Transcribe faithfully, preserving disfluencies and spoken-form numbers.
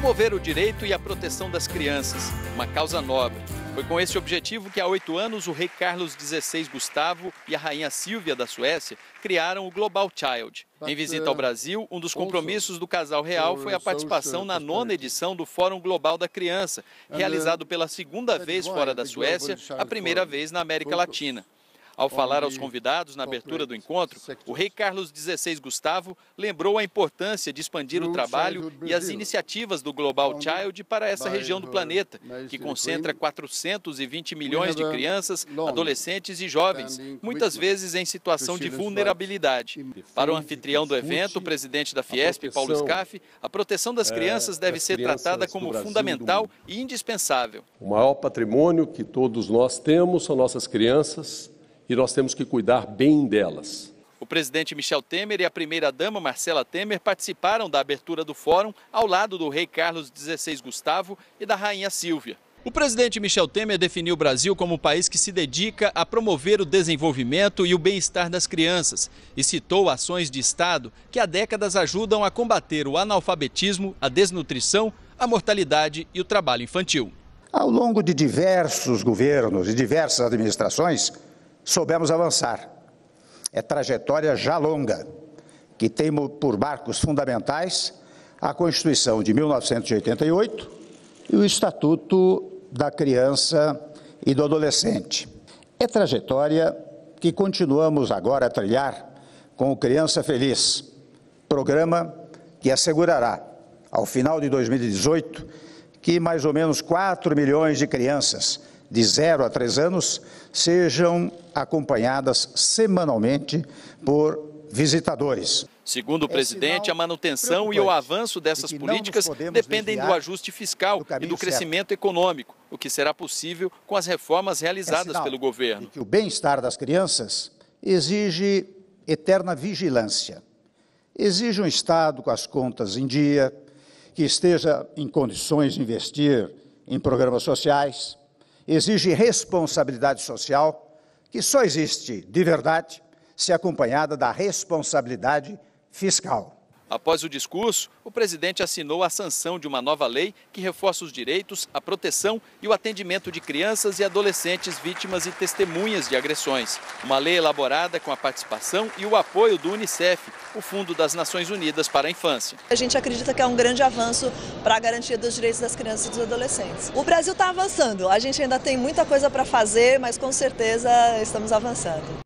promover o direito e a proteção das crianças, uma causa nobre. Foi com esse objetivo que há oito anos o rei Carlos dezesseis Gustavo e a rainha Sílvia da Suécia criaram o Global Child. Em visita ao Brasil, um dos compromissos do casal real foi a participação na nona edição do Fórum Global da Criança, realizado pela segunda vez fora da Suécia, a primeira vez na América Latina. Ao falar aos convidados na abertura do encontro, o rei Carlos dezesseis Gustavo lembrou a importância de expandir o trabalho e as iniciativas do Global Child para essa região do planeta, que concentra quatrocentos e vinte milhões de crianças, adolescentes e jovens, muitas vezes em situação de vulnerabilidade. Para o anfitrião do evento, o presidente da Fiesp, Paulo Skaf, a proteção das crianças deve ser tratada como fundamental e indispensável. O maior patrimônio que todos nós temos são nossas crianças, e nós temos que cuidar bem delas. O presidente Michel Temer e a primeira-dama Marcela Temer participaram da abertura do fórum ao lado do rei Carlos dezesseis Gustavo e da rainha Sílvia. O presidente Michel Temer definiu o Brasil como um país que se dedica a promover o desenvolvimento e o bem-estar das crianças e citou ações de Estado que há décadas ajudam a combater o analfabetismo, a desnutrição, a mortalidade e o trabalho infantil. Ao longo de diversos governos e diversas administrações, soubemos avançar. É trajetória já longa, que tem por marcos fundamentais a Constituição de mil novecentos e oitenta e oito e o Estatuto da Criança e do Adolescente. É trajetória que continuamos agora a trilhar com o Criança Feliz, programa que assegurará, ao final de dois mil e dezoito, que mais ou menos quatro milhões de crianças de zero a três anos, sejam acompanhadas semanalmente por visitadores. Segundo o presidente, a manutenção e o avanço dessas políticas dependem do ajuste fiscal e do crescimento econômico, o que será possível com as reformas realizadas pelo governo. O bem-estar das crianças exige eterna vigilância, exige um Estado com as contas em dia, que esteja em condições de investir em programas sociais, exige responsabilidade social, que só existe de verdade se acompanhada da responsabilidade fiscal. Após o discurso, o presidente assinou a sanção de uma nova lei que reforça os direitos, a proteção e o atendimento de crianças e adolescentes vítimas e testemunhas de agressões. Uma lei elaborada com a participação e o apoio do UNICEF, o Fundo das Nações Unidas para a Infância. A gente acredita que é um grande avanço para a garantia dos direitos das crianças e dos adolescentes. O Brasil está avançando, a gente ainda tem muita coisa para fazer, mas com certeza estamos avançando.